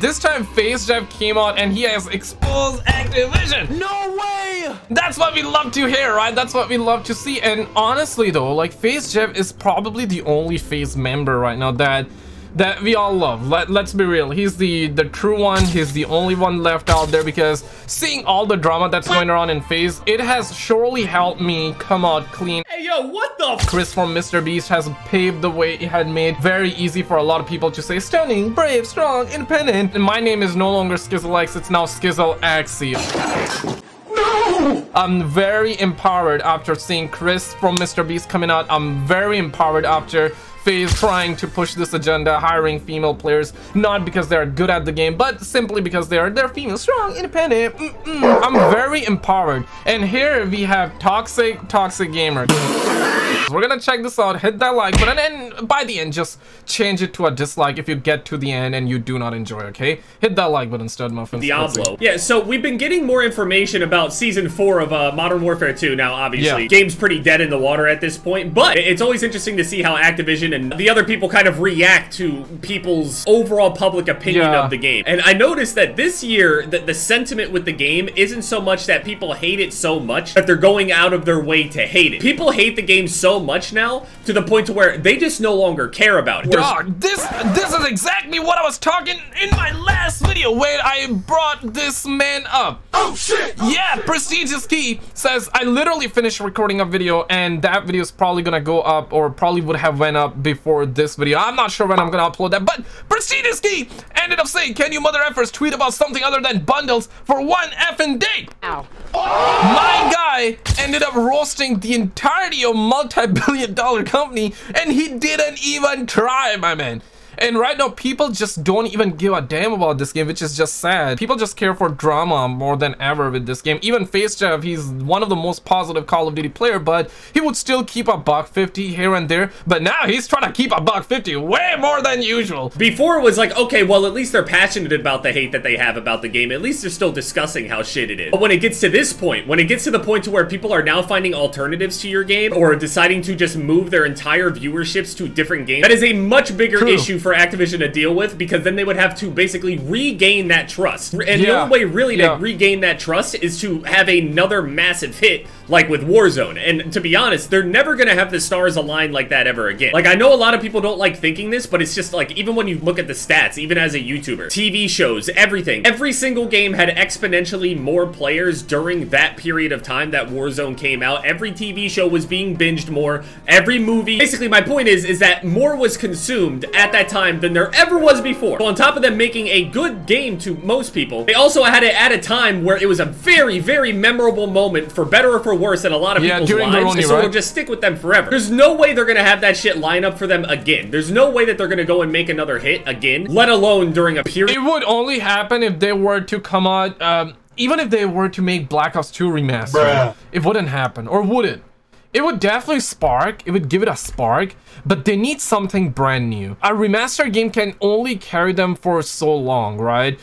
This time FaZe Jev came out and he has exposed Activision. No way! That's what we love to hear, right? That's what we love to see. And honestly though, like, FaZe Jev is probably the only FaZe member right now that we all love. Let's be real, he's the true one. He's the only one left out there, because seeing all the drama that's going around in FaZe, it has surely helped me come out clean. Hey yo, what the f— Chris from Mr. Beast has paved the way. It had made very easy for a lot of people to say stunning, brave, strong, independent. And my name is no longer Skizzlex, it's now Skizzlex. I'm very empowered after seeing Chris from Mr. Beast coming out. I'm very empowered after FaZe trying to push this agenda, hiring female players, not because they're good at the game, but simply because they're female, strong, independent. I'm very empowered. And here we have toxic gamer. We're gonna check this out. Hit that like button, and by the end just change it to a dislike if you get to the end and you do not enjoy. Okay, hit that like button, stud muffins. Diablo. Yeah, so we've been getting more information about season 4 of Modern Warfare 2 now. Obviously, yeah. Game's pretty dead in the water at this point, but it's always interesting to see how Activision and the other people kind of react to people's overall public opinion, yeah, of the game. And I noticed that this year that the sentiment with the game isn't so much that people hate it so much that they're going out of their way to hate it. People hate the game so much now to the point to where they just no longer care about it. Dog, this is exactly what I was talking in my last video when I brought this man up. Oh shit! Oh, yeah, shit. Prestigious Key says I literally finished recording a video and that video is probably gonna go up, or probably would have went up before this video. I'm not sure when I'm gonna upload that, but Prestigious Key ended up saying, "Can you mother effers tweet about something other than bundles for one effing day?" Ow. My guy ended up roasting the entirety of multi-billion-dollar company, and he didn't even try, my man. And right now, people just don't even give a damn about this game, which is just sad. People just care for drama more than ever with this game. Even FaZe Jev, he's one of the most positive Call of Duty player, but he would still keep a $1.50 here and there. But now he's trying to keep a $1.50 way more than usual. Before it was like, okay, well, at least they're passionate about the hate that they have about the game. At least they're still discussing how shit it is. But when it gets to this point, when it gets to the point to where people are now finding alternatives to your game or deciding to just move their entire viewerships to different games, that is a much bigger issue for Activision to deal with, because then they would have to basically regain that trust. And yeah, the only way really to regain that trust is to have another massive hit like with Warzone. And to be honest, they're never gonna have the stars aligned like that ever again. Like, I know a lot of people don't like thinking this, but it's just like, even when you look at the stats, even as a YouTuber, TV shows, everything, every single game had exponentially more players during that period of time that Warzone came out. Every TV show was being binged more, every movie. Basically my point is that more was consumed at that time than there ever was before. So on top of them making a good game to most people, they also had it at a time where it was a very, very memorable moment, for better or for worse, in a lot of people's lives, so it'll just stick with them forever. There's no way they're gonna have that shit line up for them again. There's no way that they're gonna go and make another hit again, let alone during a period. It would only happen if they were to come out, even if they were to make Black Ops 2 remaster. Bruh. It wouldn't happen, or would it? It would definitely spark, it would give it a spark, but they need something brand new. A remastered game can only carry them for so long, right?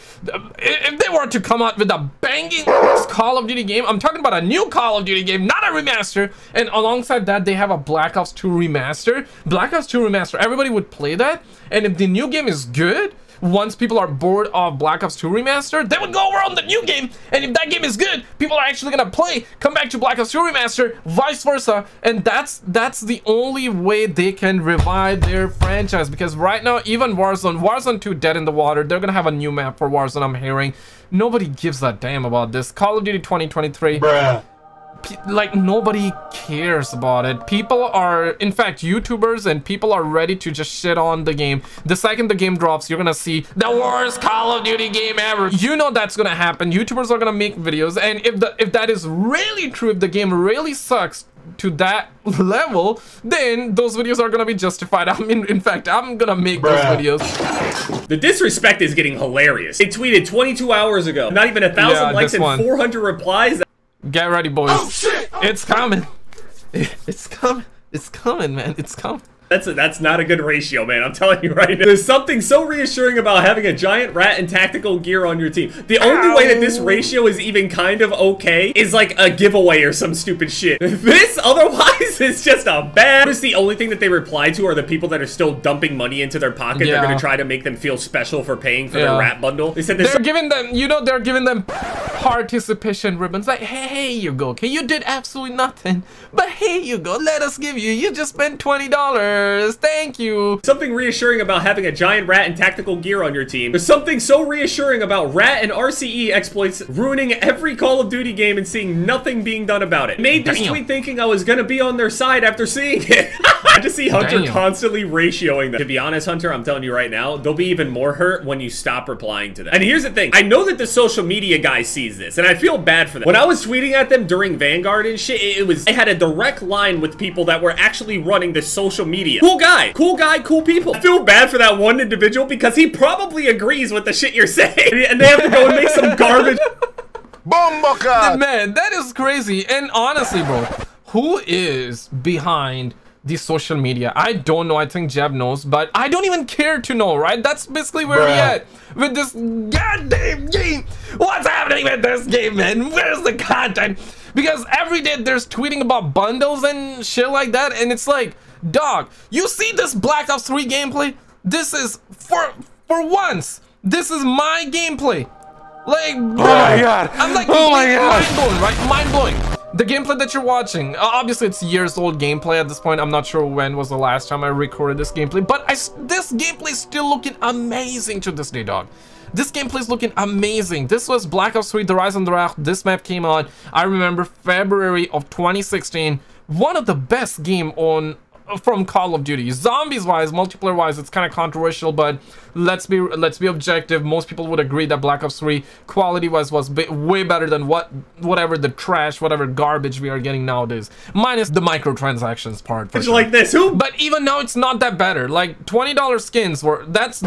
If they were to come out with a banging Call of Duty game, I'm talking about a new Call of Duty game, not a remaster, and alongside that they have a Black Ops 2 remaster. Black Ops 2 remaster, everybody would play that, and if the new game is good, once people are bored of Black Ops 2 Remaster, they would go around the new game, and if that game is good, people are actually gonna play, come back to Black Ops 2 Remaster, vice versa, and that's the only way they can revive their franchise, because right now, even Warzone 2 dead in the water. They're gonna have a new map for Warzone, I'm hearing. Nobody gives a damn about this. Call of Duty 2023. Bruh. Like, nobody cares about it. People are, in fact, YouTubers and people are ready to just shit on the game. The second the game drops, you're gonna see the worst Call of Duty game ever. You know that's gonna happen. YouTubers are gonna make videos, and if that is really true, if the game really sucks to that level, then those videos are gonna be justified. I mean, in fact, I'm gonna make those videos. The disrespect is getting hilarious. It tweeted 22 hours ago. Not even 1,000 likes and 400 replies. Get ready, boys. Oh, shit. It's coming. It's coming. It's coming, man. It's coming. That's not a good ratio, man. I'm telling you right now. There's something so reassuring about having a giant rat and tactical gear on your team. The only way that this ratio is even kind of okay is like a giveaway or some stupid shit. This otherwise is just a bad. It's the only thing that they reply to are the people that are still dumping money into their pocket. Yeah. They're gonna try to make them feel special for paying for their rat bundle. They said they're giving them, you know, they're giving them participation ribbons. Like, hey, here you go. Okay, you did absolutely nothing, but here you go. Let us give you. You just spent $20. Thank you. Something reassuring about having a giant rat and tactical gear on your team. There's something so reassuring about rat and RCE exploits ruining every Call of Duty game and seeing nothing being done about it. Made this tweet thinking I was gonna be on their side after seeing it. I just see Hunter constantly ratioing them. To be honest, Hunter, I'm telling you right now, they'll be even more hurt when you stop replying to them. And here's the thing. I know that the social media guy sees this, and I feel bad for them. When I was tweeting at them during Vanguard and shit, I had a direct line with people that were actually running the social media. Cool guy, cool people. I feel bad for that one individual because he probably agrees with the shit you're saying. And they have to go and make some garbage. Man, that is crazy. And honestly, bro, who is behind the social media? I don't know. I think Jev knows, but I don't even care to know, right? That's basically where we're at with this goddamn game. What's happening with this game, man? Where's the content? Because every day there's tweeting about bundles and shit like that, and it's like, dog, you see this Black Ops 3 gameplay? This is for once, this is my gameplay. Like, bro, I'm like, mind-blowing, right? Mind-blowing. The gameplay that you're watching, obviously it's years old gameplay at this point. I'm not sure when was the last time I recorded this gameplay, but this gameplay is still looking amazing to this day, dog. This gameplay is looking amazing. This was Black Ops 3, The Rise of the Rock. This map came out, I remember, February of 2016. One of the best game from Call of Duty. Zombies wise, multiplayer wise, it's kind of controversial, but let's be objective. Most people would agree that Black Ops 3 quality wise was way better than whatever the trash, whatever garbage we are getting nowadays, minus the microtransactions part. It's like this, but even now it's not that better. Like $20 skins were that's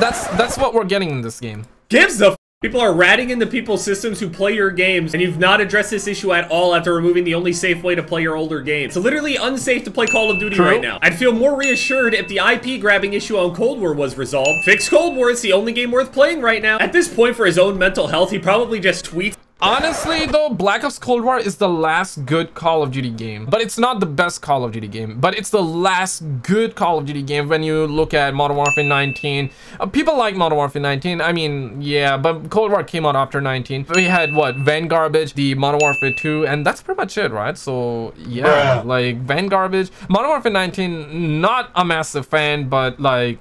what we're getting in this game. Gives the people are ratting into people's systems who play your games, and you've not addressed this issue at all after removing the only safe way to play your older games. It's literally unsafe to play Call of Duty right now. I'd feel more reassured if the IP grabbing issue on Cold War was resolved. Fix Cold War, it's the only game worth playing right now. At this point, for his own mental health, he probably just tweets. Honestly though, Black Ops Cold War is the last good Call of Duty game, but it's not the best Call of Duty game, but it's the last good Call of Duty game. When you look at Modern Warfare 19, people like Modern Warfare 19, I mean, yeah, but Cold War came out after 19. We had what, Vanguard, the Modern Warfare 2, and that's pretty much it, right? So yeah, like Vanguard, Modern Warfare 19, not a massive fan, but like,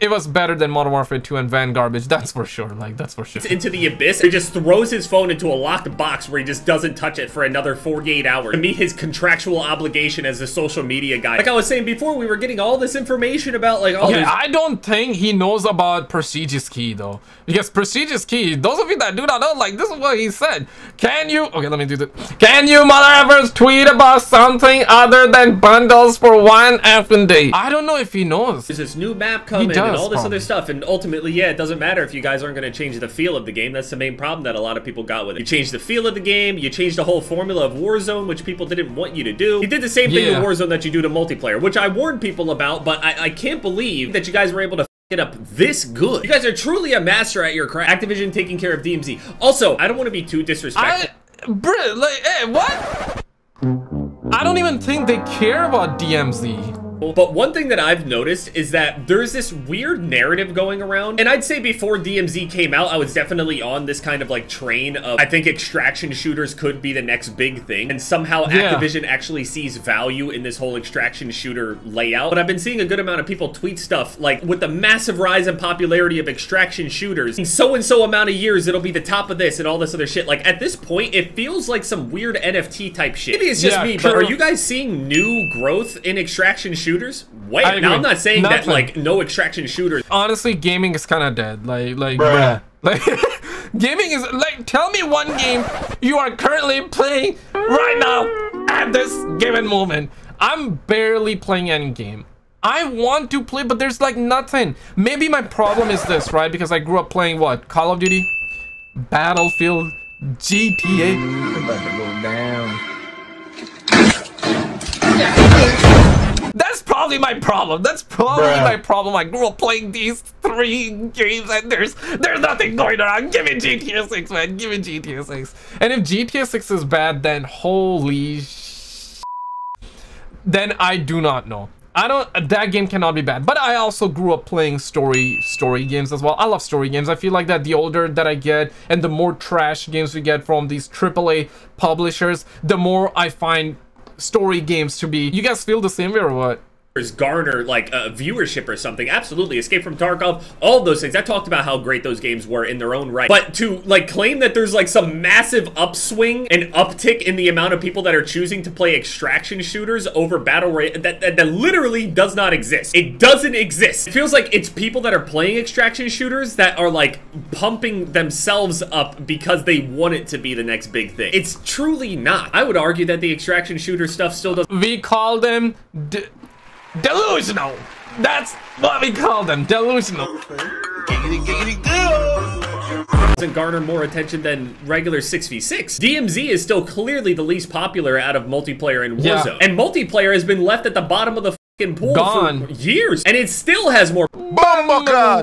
it was better than Modern Warfare 2 and Vanguard, that's for sure. Like, that's for sure. Into the abyss. He just throws his phone into a locked box where he just doesn't touch it for another 48 hours to meet his contractual obligation as a social media guy. Like I was saying before, we were getting all this information about like all this. I don't think he knows about Prestigious Key though. Because Prestigious Key, those of you that do not know, like, this is what he said. Can you, okay, let me do this. Can you motherfuckers tweet about something other than bundles for one effing day? I don't know if he knows. There's this new map coming. He does. And all this other stuff, and ultimately, yeah, it doesn't matter if you guys aren't going to change the feel of the game. That's the main problem that a lot of people got with it. You changed the feel of the game, you changed the whole formula of Warzone, which people didn't want you to do. You did the same thing to Warzone that you do to multiplayer, which I warned people about, but I can't believe that you guys were able to it up this good. You guys are truly a master at your craft. Activision taking care of DMZ. Also, I don't want to be too disrespectful. Bro, like, hey, what? I don't even think they care about DMZ. But one thing that I've noticed is that there's this weird narrative going around, and I'd say before DMZ came out, I was definitely on this kind of like train of, I think extraction shooters could be the next big thing, and somehow Activision actually sees value in this whole extraction shooter layout. But I've been seeing a good amount of people tweet stuff like, with the massive rise in popularity of extraction shooters, in so and so amount of years it'll be the top of this and all this other shit. Like, at this point it feels like some weird NFT type shit. Maybe it's just me, but are you guys seeing new growth in extraction shooters? Wait, now I'm not saying that like no extraction shooters. Honestly, gaming is kind of dead. Like gaming is like, tell me one game you are currently playing right now at this given moment. I'm barely playing any game. I want to play, but there's like nothing. Maybe my problem is this, right? Because I grew up playing what? Call of Duty, Battlefield, GTA. I'm about to go down. That's probably my problem. That's probably my problem. I grew up playing these three games and there's nothing going on. Give me GTA 6, man. Give me GTA 6. And if GTA 6 is bad, then holy sh... Then I do not know. I don't, that game cannot be bad, but I also grew up playing story games as well. I love story games. I feel like that the older that I get and the more trash games we get from these AAA publishers, the more I find story games to be. You guys feel the same way or what? Garner like viewership or something. Absolutely. Escape from Tarkov, all those things. I talked about how great those games were in their own right, but to like claim that there's like some massive upswing and uptick in the amount of people that are choosing to play extraction shooters over battle royale, that literally does not exist. It doesn't exist. It feels like it's people that are playing extraction shooters that are like pumping themselves up because they want it to be the next big thing. It's truly not. I would argue that the extraction shooter stuff still does. We call them delusional. That's what we call them, delusional. Doesn't garner more attention than regular 6v6. DMZ is still clearly the least popular out of multiplayer in Warzone. Yeah. And multiplayer has been left at the bottom of the fucking pool for years, and it still has more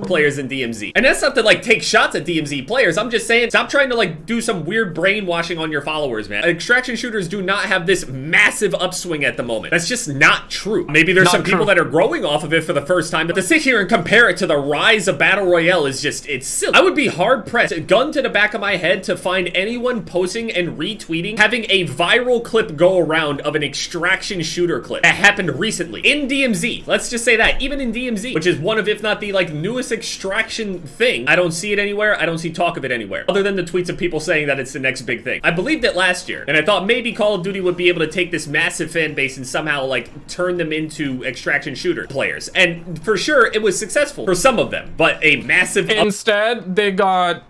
players than DMZ. And that's not to like take shots at DMZ players. I'm just saying, stop trying to like do some weird brainwashing on your followers, man. Extraction shooters do not have this massive upswing at the moment. That's just not true. Maybe there's some people that are growing off of it for the first time, but to sit here and compare it to the rise of battle royale is just, it's silly. I would be hard pressed, gun to the back of my head, to find anyone posting and retweeting having a viral clip go around of an extraction shooter clip that happened recently in DMZ. Let's just say that even in DMZ, which is one of, if not the like newest extraction thing, I don't see it anywhere. I don't see talk of it anywhere other than the tweets of people saying that it's the next big thing. I believed it last year, and I thought maybe Call of Duty would be able to take this massive fan base and somehow like turn them into extraction shooter players. And for sure, it was successful for some of them, but a massive... Instead, they got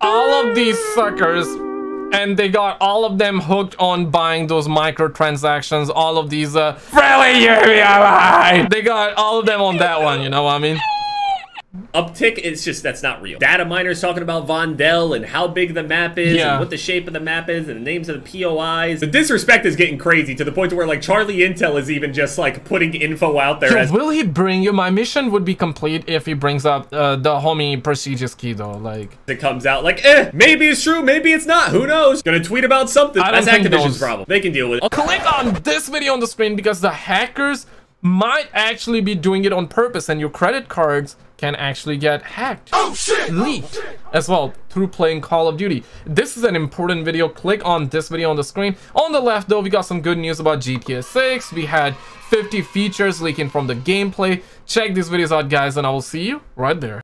all of these suckers, and they got all of them hooked on buying those microtransactions, all of these they got all of them on that one, you know what I mean? Uptick, it's just, that's not real. Data miners talking about Vondel and how big the map is, and what the shape of the map is, and the names of the POIs. The disrespect is getting crazy to the point to where like Charlie Intel is even just like putting info out there. Yo, will he bring you? My mission would be complete if he brings up the homie Prestigious Key though. Like it comes out like, eh, maybe it's true, maybe it's not. Who knows? Gonna tweet about something. That's Activision's problem. They can deal with it. Click on this video on the screen because the hackers might actually be doing it on purpose, and your credit cards can actually get hacked, leaked as well through playing Call of Duty. This is an important video. Click on this video on the screen. On the left though, we got some good news about GTA 6. We had 50 features leaking from the gameplay. Check these videos out, guys, and I will see you right there.